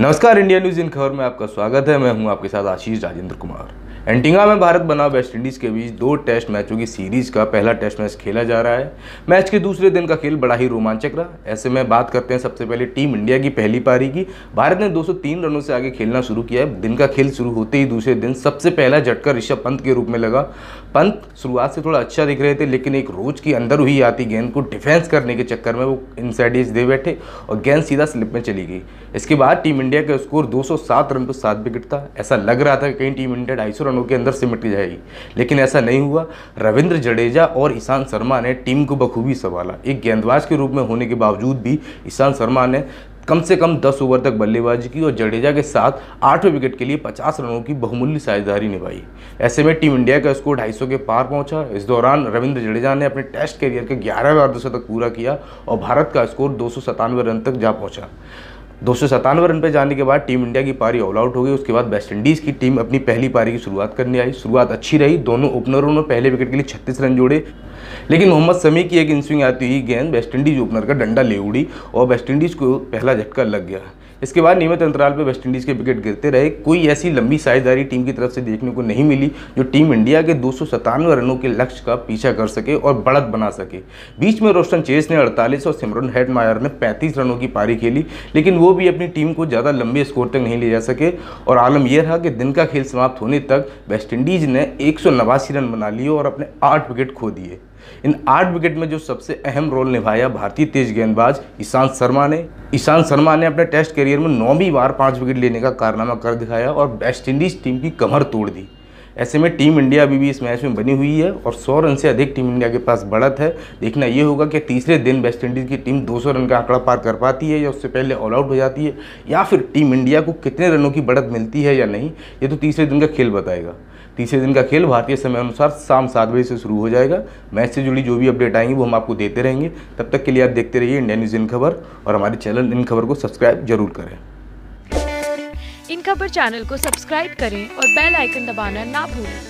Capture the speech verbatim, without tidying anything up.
नमस्कार, India news इन खबर में आपका स्वागत है। मैं हूं आपके साथ आशीष राजेंद्र कुमार। एंटिंगा में भारत बनाम वेस्टइंडीज़ के बीच दो टेस्ट मैचों की सीरीज़ का पहला टेस्ट मैच खेला जा रहा है। मैच के दूसरे दिन का खेल बड़ा ही रोमांचक रहा। ऐसे में बात करते हैं सबसे पहले टीम इंडिया की पहली पारी की। भारत ने दो सौ तीन रनों से आगे खेलना शुरू किया है। दिन का खेल शुरू होते ही दूसरे दिन सबसे पहला झटका ऋषभ पंत के रूप में लगा। पंत शुरुआत से थोड़ा अच्छा दिख रहे थे, लेकिन एक रोज की अंदर हुई आती गेंद को डिफेंस करने के चक्कर में वो इनसाइड एज दे बैठे और गेंद सीधा स्लिप में चली गई। इसके बाद टीम इंडिया का स्कोर दो सौ सात रन पर सात विकेट था। ऐसा लग रहा था कि कहीं टीम इंडिया ढाई सौ रनों के अंदर सिमट जाएगी, लेकिन ऐसा नहीं हुआ। रविंद्र जडेजा और ईशांत शर्मा ने टीम को बखूबी संभाला। एक गेंदबाज के रूप में होने के बावजूद भी ईशांत शर्मा ने कम से कम दस ओवर तक बल्लेबाजी की और जडेजा के साथ आठवें विकेट के लिए पचास रनों की बहुमूल्य साझेदारी निभाई। ऐसे में टीम इंडिया का स्कोर दो सौ पचास के पार पहुंचा। इस दौरान रविंद्र जडेजा ने अपने टेस्ट करियर के ग्यारहवें अर्धशतक तक पूरा किया और भारत का स्कोर दो सौ सतानवे रन तक जा पहुंचा। दो सौ सतानवे रन पर जाने के बाद टीम इंडिया की पारी ऑल आउट हो गई। उसके बाद वेस्टइंडीज़ की टीम अपनी पहली पारी की शुरुआत करने आई। शुरुआत अच्छी रही, दोनों ओपनरों ने पहले विकेट के लिए छत्तीस रन जोड़े, लेकिन मोहम्मद समी की एक इनस्विंग आती हुई गेंद वेस्टइंडीज़ ओपनर का डंडा ले उड़ी और वेस्टइंडीज़ को पहला झटका लग गया। इसके बाद नियमित अंतराल पर वेस्टइंडीज़ के विकेट गिरते रहे। कोई ऐसी लंबी साझेदारी टीम की तरफ से देखने को नहीं मिली जो टीम इंडिया के दो सौ सतानवे रनों के लक्ष्य का पीछा कर सके और बढ़त बना सके। बीच में रोस्टन चेस ने अड़तालीस और सिमरन हेडमायर ने पैंतीस रनों की पारी खेली, लेकिन वो भी अपनी टीम को ज़्यादा लंबे स्कोर तक नहीं ले जा सके। और आलम यह रहा कि दिन का खेल समाप्त होने तक वेस्टइंडीज़ ने एक सौ नवासी रन बना लिए और अपने आठ विकेट खो दिए। इन आठ विकेट में जो सबसे अहम रोल निभाया भारतीय तेज गेंदबाज ईशांत शर्मा ने ईशांत शर्मा ने अपने टेस्ट करियर में नौवीं बार पाँच विकेट लेने का कारनामा कर दिखाया और वेस्टइंडीज़ टीम की कमर तोड़ दी। ऐसे में टीम इंडिया अभी भी इस मैच में बनी हुई है और सौ रन से अधिक टीम इंडिया के पास बढ़त है। देखना यह होगा कि तीसरे दिन वेस्टइंडीज़ की टीम दो सौ रन का आंकड़ा पार कर पाती है या उससे पहले ऑल आउट हो जाती है, या फिर टीम इंडिया को कितने रनों की बढ़त मिलती है या नहीं, ये तो तीसरे दिन का खेल बताएगा। तीसरे दिन का खेल भारतीय समय अनुसार शाम सात बजे से शुरू हो जाएगा। मैच से जुड़ी जो भी अपडेट आएंगी वो हम आपको देते रहेंगे। तब तक के लिए आप देखते रहिए इंडिया न्यूज़ इन खबर और हमारे चैनल इन खबर को सब्सक्राइब जरूर करें। इन खबर चैनल को सब्सक्राइब करें और बेल आइकन दबाना ना भूलें।